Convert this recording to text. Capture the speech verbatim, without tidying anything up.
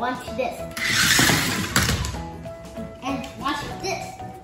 watch this. And watch this.